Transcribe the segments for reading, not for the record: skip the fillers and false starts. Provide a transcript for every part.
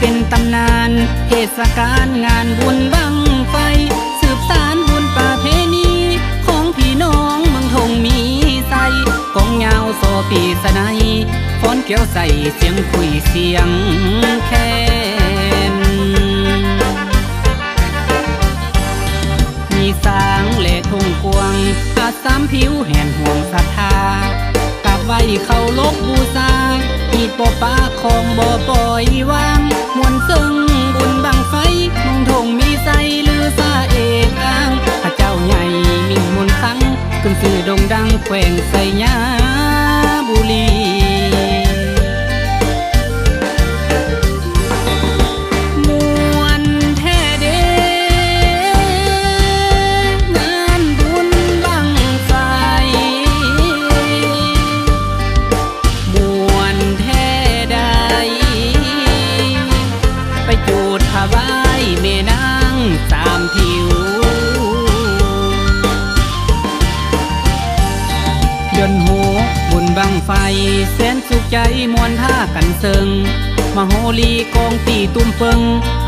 เป็นตำนานเทศกาลงานบุญบั้งไฟสืบสานบุญประเพณีของพี่น้องเมืองทงมีใส่กองยาวโซปีสนัยฟ้อนเกี่ยวใส่เสียงคุยเสียงแคนมีสางเล่ทงกวงอาสามผิวแห่นห่วงศรัทธากราบไหว้เขาลบบูชาอีปอปาของบ่อปล่อยวางมวลซึ่งบุญบังไฟมงทงมีใสลือซาเอกอ้างพระเจ้าใหญ่มิ่งมนต์ครั้งขึ้นสื่อดงดังแขวงไสยาบุรีไฟแสนสุขใจมวนท่ากันเซิงมโหรีกองตีตุ่มเปิง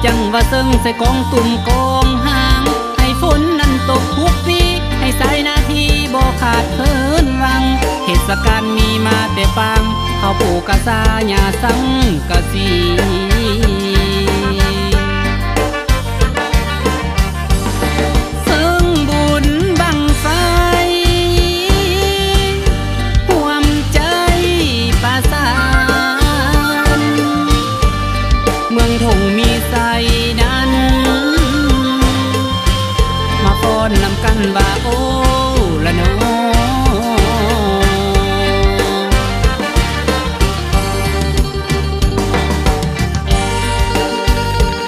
จังว่าเซิงใส่กองตุ่มกองห่างให้ฝนนั้นตกทุกปีให้สายนาทีบ่ขาดเพินวังเทศกาลมีมาแต่ปางเขาปลูกกะซาหญ้าสังกะสี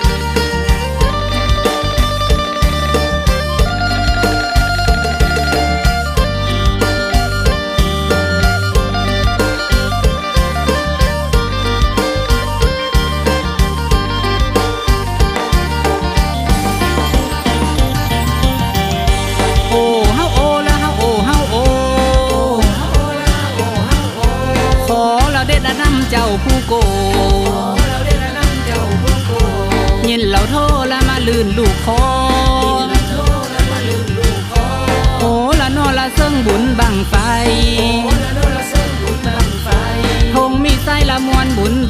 ไปบุญบ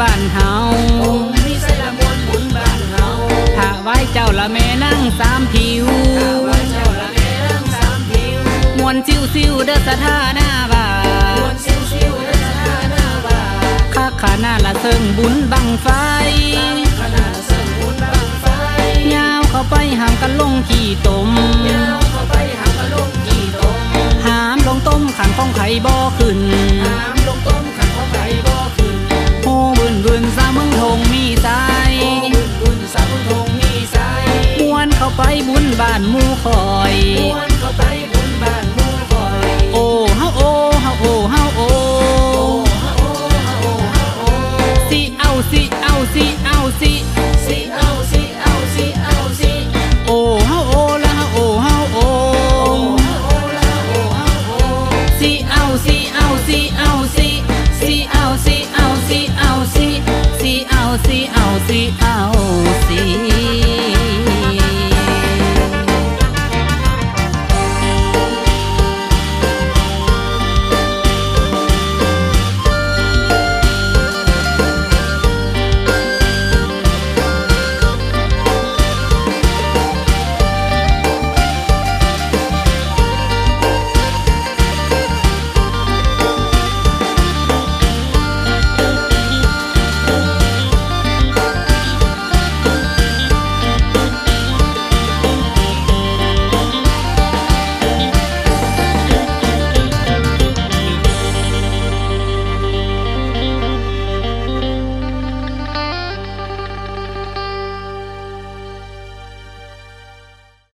้านหมู่คอย